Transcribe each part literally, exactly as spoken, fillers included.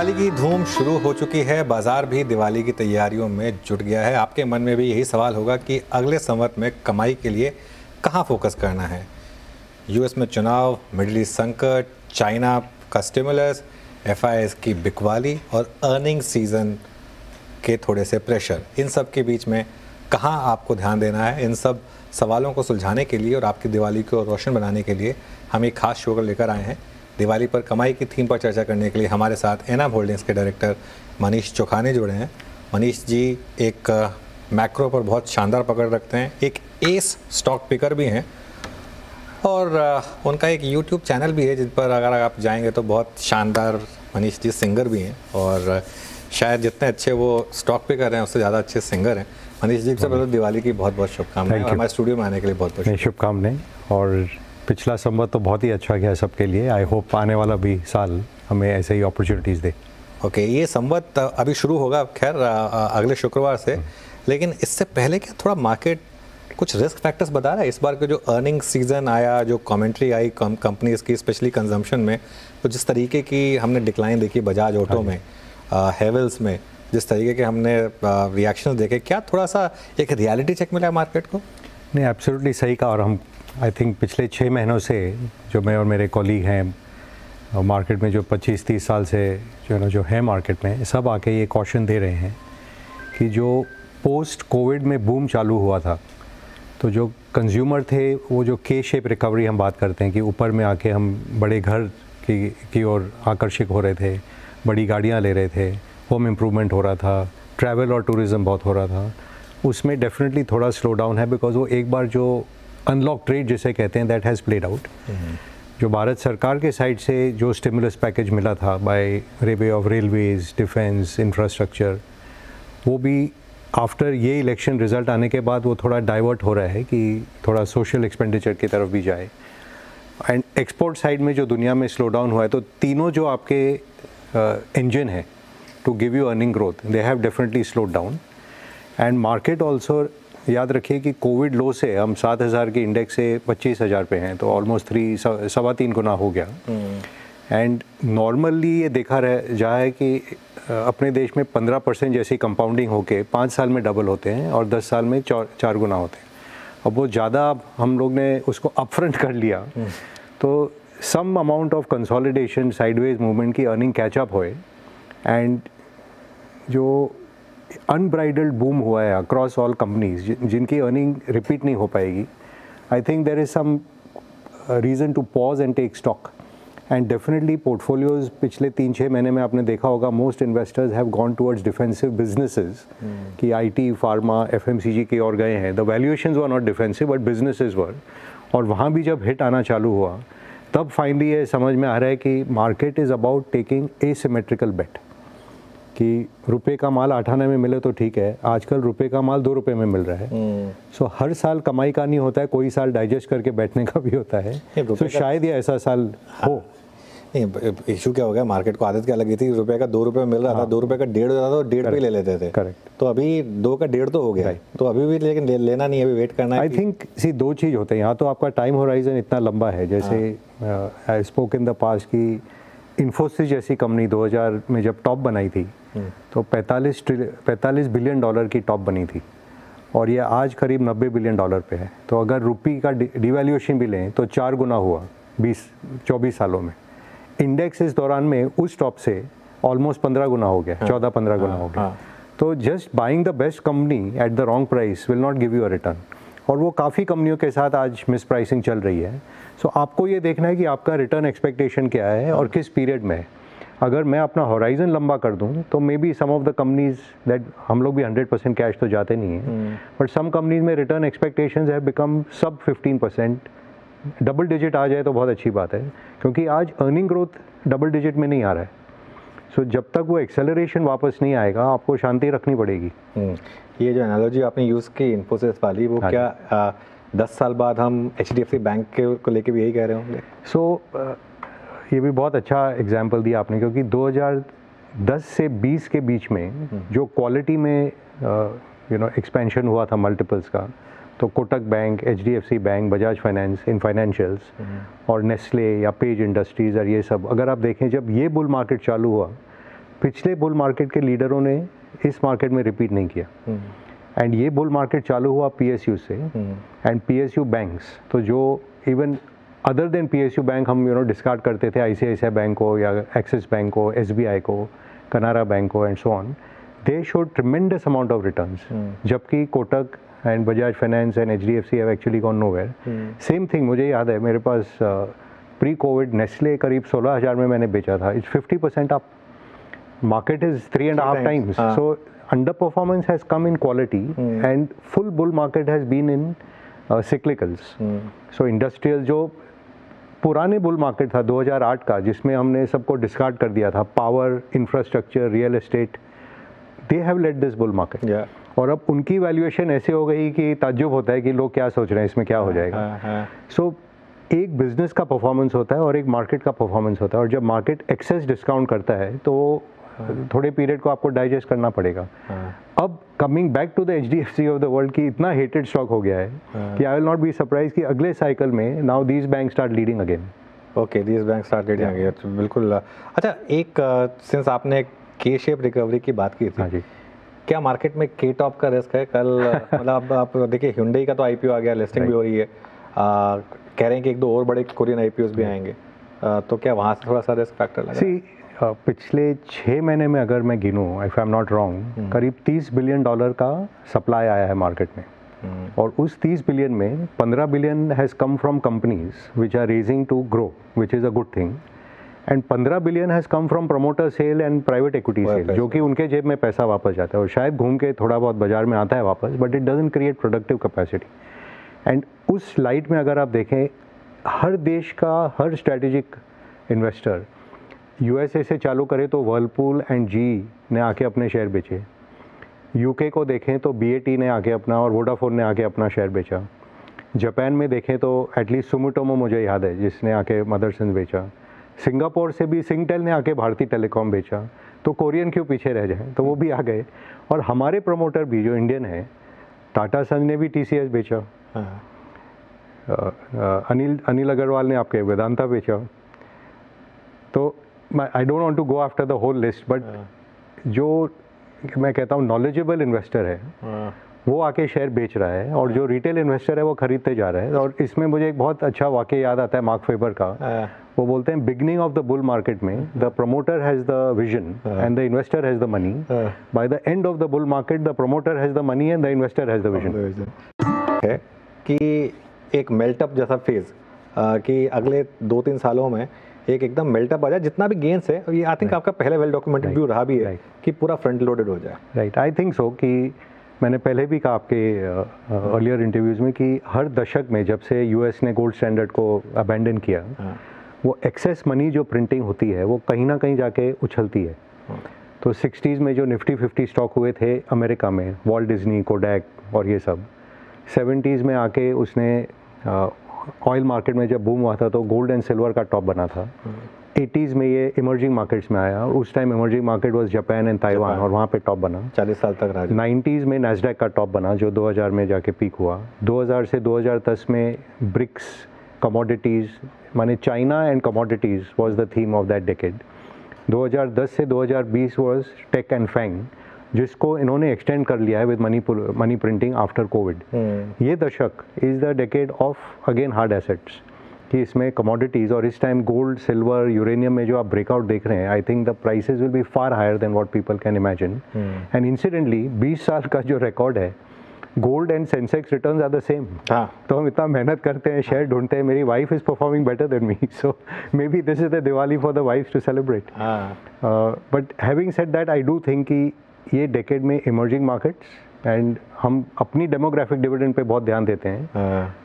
दिवाली की धूम शुरू हो चुकी है, बाजार भी दिवाली की तैयारियों में जुट गया है। आपके मन में भी यही सवाल होगा कि अगले संवत में कमाई के लिए कहाँ फोकस करना है। यूएस में चुनाव, मिडिल ईस्ट संकट, चाइना का स्टिमुलस, एफआईएस की बिकवाली और अर्निंग सीजन के थोड़े से प्रेशर, इन सब के बीच में कहाँ आपको ध्यान देना है। इन सब सवालों को सुलझाने के लिए और आपकी दिवाली को रोशन बनाने के लिए हम एक खास शो लेकर आए हैं। दिवाली पर कमाई की थीम पर चर्चा करने के लिए हमारे साथ एनम होल्डिंग्स के डायरेक्टर मनीष चौखाने जुड़े हैं। मनीष जी एक मैक्रो पर बहुत शानदार पकड़ रखते हैं, एक एस स्टॉक पिकर भी हैं और उनका एक यूट्यूब चैनल भी है जिन पर अगर आप जाएंगे तो बहुत शानदार मनीष जी सिंगर भी हैं और शायद जितने अच्छे वो स्टॉक पिकर हैं उससे ज़्यादा अच्छे सिंगर हैं। मनीष जी से पहले दिवाली की बहुत बहुत शुभकामनाएं, हमारे स्टूडियो में आने के लिए बहुत बहुत शुभकामनाएं। और पिछला संवत तो बहुत ही अच्छा गया सबके लिए, आई होप आने वाला भी साल हमें ऐसे ही अपॉर्चुनिटीज़ दे। ओके okay, ये संवत अभी शुरू होगा खैर अगले शुक्रवार से, लेकिन इससे पहले क्या थोड़ा मार्केट कुछ रिस्क फैक्टर्स बता रहा है। इस बार का जो अर्निंग सीज़न आया, जो कमेंट्री आई कंपनीज की स्पेशली कंजम्पशन में, तो जिस तरीके की हमने डिक्लाइन देखी बजाज ऑटो में, हेवल्स में, जिस तरीके के हमने रिएक्शन देखे, क्या थोड़ा सा एक रियलिटी चेक मिला मार्केट को? नहीं, एब्सोल्युटली सही कहा। और हम आई थिंक पिछले छः महीनों से जो मैं और मेरे कॉलीग हैं मार्केट में, जो पच्चीस तीस साल से जो है ना जो है मार्केट में, सब आके ये कॉशन दे रहे हैं कि जो पोस्ट कोविड में बूम चालू हुआ था तो जो कंज्यूमर थे वो जो के शेप रिकवरी हम बात करते हैं कि ऊपर में आके हम बड़े घर की की ओर आकर्षित हो रहे थे, बड़ी गाड़ियाँ ले रहे थे, होम इम्प्रूवमेंट हो रहा था, ट्रैवल और टूरिज़म बहुत हो रहा था, उसमें डेफिनेटली थोड़ा स्लो डाउन है बिकॉज वो एक बार जो अनलॉक ट्रेड जिसे कहते हैं दैट हैज़ प्लेड आउट। जो भारत सरकार के साइड से जो स्टिमुलस पैकेज मिला था by way of railways, defence, infrastructure, वो भी आफ्टर ये इलेक्शन रिजल्ट आने के बाद वो थोड़ा डाइवर्ट हो रहा है कि थोड़ा सोशल एक्सपेंडिचर की तरफ भी जाए। एंड एक्सपोर्ट साइड में जो दुनिया में स्लो डाउन हुआ है, तो तीनों जो आपके इंजन है to give you earning growth they have definitely slowed down. And market also याद रखिए कि कोविड लो से हम सात हज़ार के इंडेक्स से पच्चीस हज़ार पे हैं, तो ऑलमोस्ट थ्री सवा तीन गुना हो गया। And hmm. नॉर्मली ये देखा रह जा है कि अपने देश में पंद्रह परसेंट जैसी कंपाउंडिंग होके पाँच साल में डबल होते हैं और दस साल में चार चार गुना होते हैं। अब वो ज़्यादा हम लोग ने उसको अपफ्रंट कर लिया hmm. तो some amount of consolidation, sideways movement की अर्निंग कैचअप होए। एंड जो अनब्राइडल्ड बूम हुआ है अक्रॉस ऑल कंपनीज जिनकी अर्निंग रिपीट नहीं हो पाएगी, I think there is some reason to pause and take stock. And definitely portfolios पिछले तीन छः महीने में आपने देखा होगा most investors have gone towards defensive businesses कि आईटी, फार्मा, एफएमसीजी की ओर गए हैं। The valuations were not defensive but businesses were, और वहाँ भी जब हिट आना चालू हुआ तब फाइनली ये समझ में आ रहा है कि market is about taking asymmetrical bet कि रुपए का माल अठानवे में मिले तो ठीक है, आजकल रुपए का माल दो रुपए में मिल रहा है। सो hmm. so, हर साल कमाई का नहीं होता है, कोई साल डाइजेस्ट करके बैठने का भी होता है। तो so, शायद ये ऐसा साल हाँ। हो नहीं, इशू क्या हो गया मार्केट को आदत क्या लगी थी, रुपए का दो रुपए में मिल रहा हाँ। था, दो रुपए का डेढ़ होता था तो डेढ़ भी ले लेते थे। करेक्ट, तो अभी दो का डेढ़ तो हो गया, तो अभी भी लेकिन ले, लेना नहीं है, अभी वेट करना है। आई थिंक सी दो चीज़ होते हैं यहाँ, तो आपका टाइम होराइजन इतना लंबा है, जैसे I spoke in the past की इन्फोसिस जैसी कंपनी दो हज़ार में जब टॉप बनाई थी तो पैंतालीस बिलियन डॉलर की टॉप बनी थी और ये आज करीब नब्बे बिलियन डॉलर पे है। तो अगर रुपी का डिवैल्यूएशन भी लें तो चार गुना हुआ बीस चौबीस सालों में। इंडेक्स इस दौरान में उस टॉप से ऑलमोस्ट पंद्रह गुना हो गया, चौदह पंद्रह गुना हो गया। तो just buying the best company at the wrong price will not give you a return, और वो काफ़ी कंपनियों के साथ आज मिस प्राइसिंग चल रही है। सो so, आपको ये देखना है कि आपका रिटर्न एक्सपेक्टेशन क्या है और किस पीरियड में है। अगर मैं अपना होराइजन लंबा कर दूं तो maybe some of the companies that हम लोग भी हंड्रेड परसेंट कैश तो जाते नहीं हैं, बट सम कंपनीज में return expectations have become sub fifteen percent. Double digit आ जाए तो बहुत अच्छी बात है, क्योंकि आज अर्निंग ग्रोथ डबल डिजिट में नहीं आ रहा है। सो so, जब तक वो एक्सेलरेशन वापस नहीं आएगा आपको शांति रखनी पड़ेगी। ये जो एनालॉजी आपने यूज़ की इन्फोसिस वाली, वो क्या आ, दस साल बाद हम एचडीएफसी बैंक के को लेके भी यही कह रहे होंगे? सो so, uh, ये भी बहुत अच्छा एग्जांपल दिया आपने, क्योंकि दो हज़ार दस से बीस के बीच में जो क्वालिटी में यू नो एक्सपेंशन हुआ था मल्टीपल्स का, तो Kotak Bank, HDFC Bank, Bajaj finance in financials और नेस्ले या पेज इंडस्ट्रीज़ और ये सब, अगर आप देखें जब ये बुल मार्केट चालू हुआ पिछले बुल मार्केट के लीडरों ने इस मार्केट में रिपीट नहीं किया। एंड ये बुल मार्केट चालू हुआ पीएसयू से एंड पीएसयू बैंक्स, तो जो even other than PSU bank हम यू नो डिस्कार्ड करते थे, आईसीआईसीआई बैंक को या एक्सिस बैंक को, एसबीआई को, कनारा बैंक को and so on, they showed tremendous amount of returns, जबकि Kotak and Bajaj finance and HDFC have actually gone nowhere. Same thing मुझे याद है, मेरे पास प्री कोविड नेस्ले करीब सोलह हज़ार में मैंने बेचा था, it's fifty percent up, market is three and half times, so underperformance has come in quality and full bull market has been in cyclicals. So industrial जो पुराने बुल मार्केट था दो हज़ार आठ का, जिसमें हमने सबको डिस्कार्ड कर दिया था, power, infrastructure, real estate, they have led this bull market, और अब उनकी वैल्यूएशन ऐसे हो गई कि ताज्जुब होता है कि लोग क्या सोच रहे हैं, इसमें क्या हो जाएगा। So uh, uh, uh. so, एक बिजनेस का परफॉर्मेंस होता है और एक मार्केट का परफॉर्मेंस होता है, और जब मार्केट एक्सेस डिस्काउंट करता है तो थोड़े पीरियड को आपको डाइजेस्ट करना पड़ेगा। uh. अब coming back to the HDFC of the world की इतना हेटेड स्टॉक हो गया है uh. कि I will not be surprise कि अगले साइकिल में now these bank start leading again. Okay, these bank start leading again, बिल्कुल। अच्छा, एक सिंस uh, आपने के शेप रिकवरी की बात की थी, हाँ जी, क्या मार्केट में के टॉप का रिस्क है? कल मतलब आप देखिए Hyundai का तो आईपीओ आ गया, लिस्टिंग भी हो रही है, आ, कह रहे हैं कि एक दो और बड़े कोरियन आईपीओस भी आएंगे, आ, तो क्या वहाँ से थोड़ा सा रिस्क फैक्टर लगा? सी uh, पिछले छः महीने में अगर मैं गिनूँ, if I am not wrong, करीब तीस बिलियन डॉलर का सप्लाई आया है मार्केट में, और उस तीस बिलियन में पंद्रह billion has come from companies which are raising to grow, which is a good thing, and पंद्रह billion has come from promoter sale and private equity sale, जो कि उनके जेब में पैसा वापस जाता है और शायद घूम के थोड़ा बहुत बाजार में आता है वापस, but it doesn't create productive capacity. And उस लाइट में अगर आप देखें, हर देश का हर स्ट्रेटेजिक इन्वेस्टर, यूएसए से चालू करें तो व्हर्लपूल एंड जी ने आके अपने शेयर बेचे, यूके को देखें तो बीएट ने आके अपना और वोडाफोन ने आके अपना शेयर बेचा, जापान में देखें तो एटलीस्ट सुमिटोमो मुझे याद है जिसने आके मदरसन बेचा, सिंगापुर से भी सिंगटेल ने आके भारतीय टेलीकॉम बेचा, तो कोरियन क्यों पीछे रह जाए, तो वो भी आ गए। और हमारे प्रमोटर भी जो इंडियन है, टाटा संघ ने भी टीसीएस बेचा, आ, अनिल अनिल अग्रवाल ने आपके वेदांता बेचा। तो I don't want to go after the whole list, but जो मैं कहता हूँ नॉलेजेबल इन्वेस्टर है आ, वो आके शेयर बेच रहा है, और जो रिटेल इन्वेस्टर है वो खरीदते जा रहा है। और इसमें मुझे एक बहुत अच्छा वाक्य याद आता है मार्क फेबर का, वो बोलते हैं beginning of the bull market में the promoter has the vision and the investor has the money, by the end of the bull market the promoter has the money and the investor has the vision. है कि एक मेल्टअप जैसा phase कि अगले दो तीन सालों में एक एकदम मेल्टअप आ जाए, जितना भी गेंस है, ये आई थिंक आपका पहले वेल डॉक्यूमेंटेड व्यू रहा भी है कि पूरा फ्रंट लोडेड हो जाए, राइट? आई थिंक सो कि मैंने पहले भी कहा आपके अर्लियर इंटरव्यूज़ में कि हर दशक में जब से यूएस ने गोल्ड स्टैंडर्ड को अबेंडन किया, वो एक्सेस मनी जो प्रिंटिंग होती है वो कहीं ना कहीं जाके उछलती है। तो सिक्सटीज़ में जो निफ्टी फिफ्टी स्टॉक हुए थे अमेरिका में, वॉल्ट डिज्नी, कोडैक और ये सब, सेवेंटीज़ में आके उसने ऑयल मार्केट में जब बूम हुआ था तो गोल्ड एंड सिल्वर का टॉप बना था। एटीज़ में ये इमर्जिंग मार्केट्स में आया, और उस time emerging market was Japan and Taiwan, और वहाँ पे टॉप बना, चालीस साल तक रहा। नाइन्टीज़ में नैस्डैक का टॉप बना जो दो हज़ार में जाके पीक हुआ। दो हज़ार से दो हज़ार दस में ब्रिक्स कमोडिटीज़, माने China and commodities was the theme of that decade. दो हज़ार दस से दो हज़ार बीस वाज टेक एंड फैंग, जिसको इन्होंने एक्सटेंड कर लिया है with money money printing after Covid. ये दशक is the decade of again hard assets, कि इसमें कमोडिटीज़, और इस टाइम गोल्ड, सिल्वर, यूरेनियम में जो आप ब्रेकआउट देख रहे हैं, I think the prices will be far higher than what people can imagine. And incidentally बीस साल का जो रिकॉर्ड है, gold and Sensex returns are the same. तो हम इतना मेहनत करते हैं, शेयर ढूंढते हैं, मेरी wife is performing better than me, so may be this is the Diwali for the wifes to celebrate. But having said that, I do think कि ये डेकेड में इमर्जिंग मार्केट्स, एंड हम अपनी डेमोग्राफिक डिविडेंड पे बहुत ध्यान देते हैं,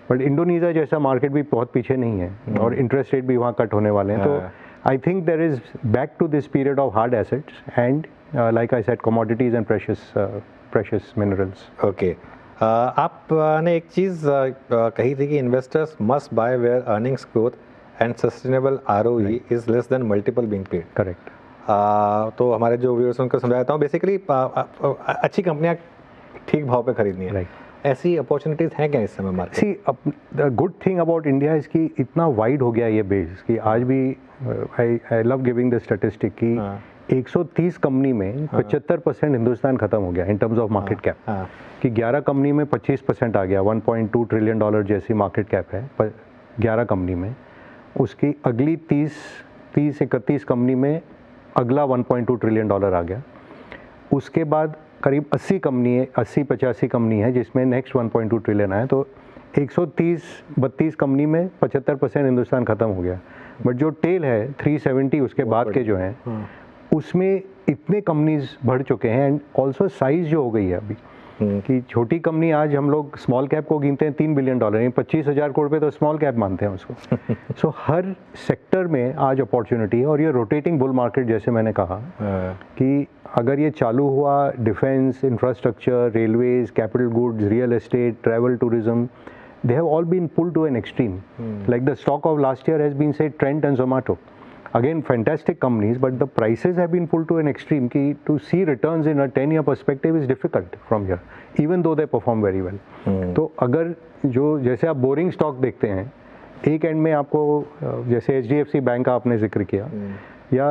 but Indonesia जैसा मार्केट भी बहुत पीछे नहीं है, और इंटरेस्ट रेट भी वहाँ कट होने वाले हैं। तो I think there is back to this period of hard assets and like I said commodities and precious precious minerals. Okay, आपने एक चीज़ uh, कही थी कि investors must buy where earnings growth and sustainable ROE is less than multiple being paid, correct? तो हमारे जो viewers उनको समझाता हूँ, बेसिकली अच्छी कंपनियाँ ठीक भाव पे खरीदनी है, राइट? ऐसी अपॉर्चुनिटीज हैं क्या इस समय market? See, the good thing about India is कि इतना वाइड हो गया ये बेस कि आज भी I I love giving the statistic कि एक सौ तीस कंपनी में पचहत्तर परसेंट हिंदुस्तान खत्म हो गया in terms of market cap, कि ग्यारह कंपनी में पच्चीस परसेंट आ गया, one point two trillion dollar जैसी मार्केट कैप है ग्यारह कंपनी में, उसकी अगली तीस तीस इकतीस कंपनी में अगला one point two trillion dollar आ गया, उसके बाद करीब अस्सी कंपनी है, अस्सी पचासी कंपनी है जिसमें next one point two trillion आए, तो एक सौ तीस बत्तीस कंपनी में पचहत्तर परसेंट हिंदुस्तान ख़त्म हो गया, बट जो टेल है तीन सौ सत्तर उसके बाद के जो हैं उसमें इतने कंपनीज बढ़ चुके हैं, एंड ऑल्सो साइज़ जो हो गई है अभी कि छोटी कंपनी, आज हम लोग स्मॉल कैप को गिनते हैं तीन बिलियन डॉलर यानी पच्चीस हज़ार करोड़ पे तो स्मॉल कैप मानते हैं उसको, सो so, हर सेक्टर में आज अपॉर्चुनिटी है, और ये रोटेटिंग बुल मार्केट जैसे मैंने कहा कि अगर ये चालू हुआ defence, infrastructure, railways, capital goods, real estate, travel, tourism, they have all been pulled to an extreme. Mm. Like the stock of last year has been say Trent and Zomato. Again fantastic companies, but the prices have been pulled to an extreme ki to see returns in a ten year perspective is difficult from here, even though they perform very well. Mm. तो अगर जो जैसे आप boring stock देखते हैं एक and में आपको जैसे H D F C bank का आपने जिक्र किया, mm. या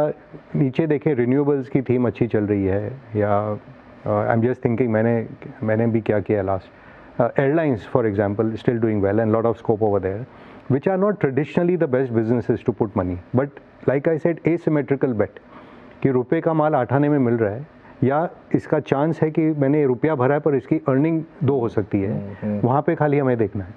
नीचे देखें रिन्यूएबल्स की थीम अच्छी चल रही है, या आई एम जस्ट थिंकिंग मैंने मैंने भी क्या किया last, Uh, airlines, for example, still doing well and lot of scope over there, which are not traditionally the best businesses to put money. But like I said, asymmetrical bet कि रुपए का माल आठाने में मिल रहा है, या इसका चांस है कि मैंने रुपया भरा है पर इसकी अर्निंग दो हो सकती है, mm-hmm. वहाँ पे खाली हमें देखना है.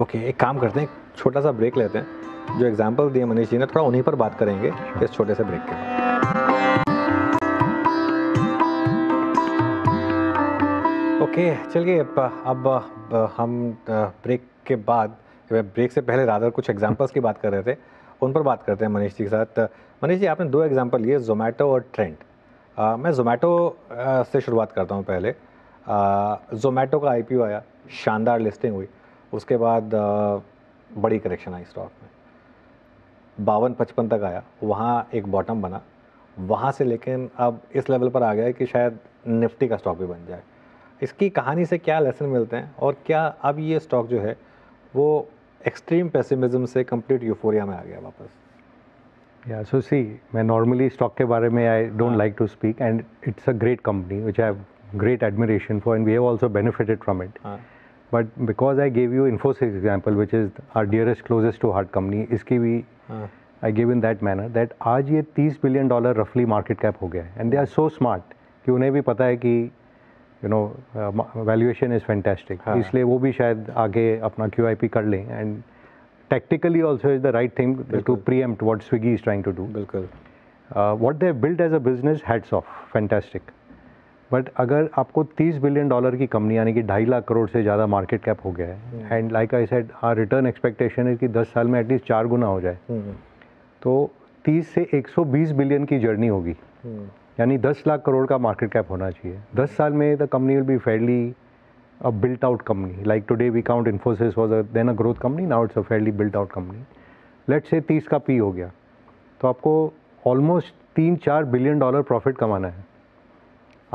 ओके okay, एक काम करते हैं, छोटा सा ब्रेक लेते हैं. जो एग्जाम्पल दिए मनीष जी ने थोड़ा उन्हीं पर बात करेंगे इस छोटे से ब्रेक के बाद. ओके okay, चलिए अब, अब, अब हम ब्रेक के बाद, ब्रेक से पहले रादर कुछ एग्जांपल्स की बात कर रहे थे, उन पर बात करते हैं मनीष जी के साथ. मनीष जी, आपने दो एग्जांपल लिए, जोमेटो और ट्रेंट. आ, मैं जोमेटो से शुरुआत करता हूं. पहले जोमेटो का आईपीओ आया, शानदार लिस्टिंग हुई, उसके बाद आ, बड़ी करेक्शन आई स्टॉक में, बावन पचपन तक आया, वहाँ एक बॉटम बना, वहाँ से लेकिन अब इस लेवल पर आ गया है कि शायद निफ्टी का स्टॉक भी बन जाए. इसकी कहानी से क्या लेसन मिलते हैं, और क्या अब ये स्टॉक जो है वो एक्सट्रीम पेसिमिज्म से कंप्लीट यूफोरिया में आ गया वापस? या सो सी, मैं नॉर्मली स्टॉक के बारे में I don't like to speak, and it's a great company which I have great admiration for and we have also benefited from it, but because I gave you Infosys example which is our dearest closest to heart company, इसकी भी I give in that manner that आज ये तीस billion dollar रफली market cap हो गया है, and they are so smart कि उन्हें भी पता है कि you know valuation is fantastic, इसलिए वो भी शायद आगे अपना क्यू आई पी कर लें, and tactically also is the right thing to preempt what Swiggy is trying to do. बिल्कुल, what they have build as a business, hats off, fantastic, but अगर आपको तीस बिलियन डॉलर की कंपनी यानी कि ढाई लाख करोड़ से ज़्यादा मार्केट कैप हो गया है, and like I said our return expectation है कि दस साल में एटलीस्ट चार गुना हो जाए, hmm. तो तीस से एक सौ बीस बिलियन की जर्नी होगी, hmm. यानी दस लाख करोड़ का मार्केट कैप होना चाहिए. दस साल में the company will be fairly a built out company, like today we count Infosys was a then a growth company, now it's a fairly built out company. Let's say तीस का पी हो गया तो आपको ऑलमोस्ट तीन चार बिलियन डॉलर प्रॉफिट कमाना है.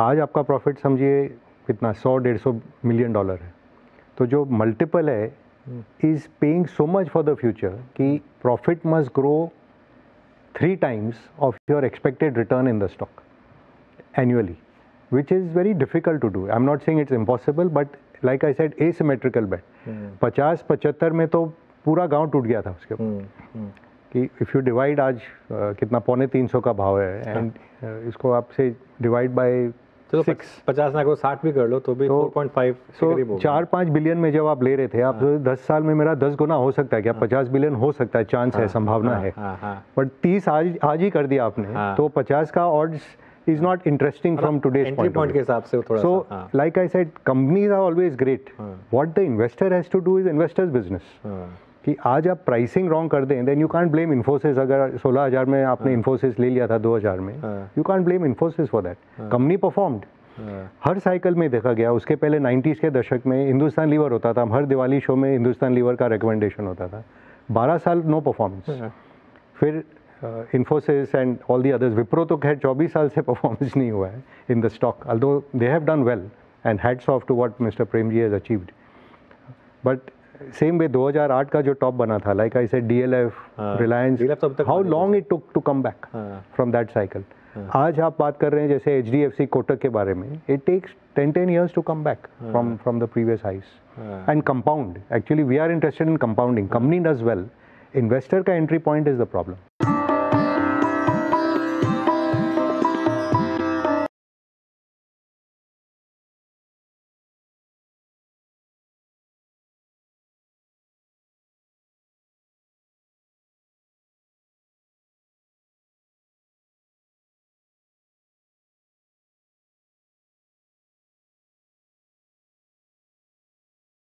आज आपका प्रॉफिट समझिए कितना, सौ डेढ़ सौ मिलियन डॉलर है, तो जो मल्टीपल है is paying so much for the future कि profit must grow three times of your expected return in the stock annually, which is very difficult to do. I'm not saying it's impossible, but like I said, asymmetrical bet. पचास पचहत्तर में तो पूरा गांव टूट गया था उसके ऊपर कि if you divide आज कितना पौने तीन सौ का भाव है, and इसको आपसे divide by six, पचास ना करो साठ भी कर लो तो भी फोर पॉइंट फाइव के करीब होगा. चार पाँच बिलियन में जब आप ले रहे थे आप, दस साल में मेरा दस गुना हो सकता है क्या, पचास बिलियन हो सकता है, चांस है, संभावना है, बट तीस आज आज ही कर दिया आपने तो पचास का odds is not interesting from today's point point के हिसाब से थोड़ा so, सा. So like I said, companies are always great. हाँ. What the investor has to do is investors business. हाँ. कि आज आप pricing wrong कर दें, then you can't blame Infosys. अगर सोलह हज़ार में आपने हाँ. Infosys ले लिया था दो हज़ार में, हाँ. you can't blame Infosys for that. हाँ. Company performed. हाँ. हर साइकिल में देखा गया. उसके पहले नाइंटीज़ के दशक में हिंदुस्तान लीवर होता था, हर दिवाली शो में हिंदुस्तान लीवर का रिकमेंडेशन होता था, बारह साल नो परफॉर्मेंस. हाँ. फिर Infosys and all the others, Wipro तो खैर चौबीस साल से परफॉर्मेंस नहीं हुआ है in the stock, although they have done well and hats off to what mister Prem ji has achieved, but same way दो हज़ार आठ का जो टॉप बना था, like I said D L F, Reliance, how long it took to come back from that cycle. आज आप बात कर रहे हैं जैसे H D F C Kotak के बारे में, it takes ten ten years to come back from from the previous highs and compound. Actually we are interested in compounding. Company does well, investor का entry point is the problem.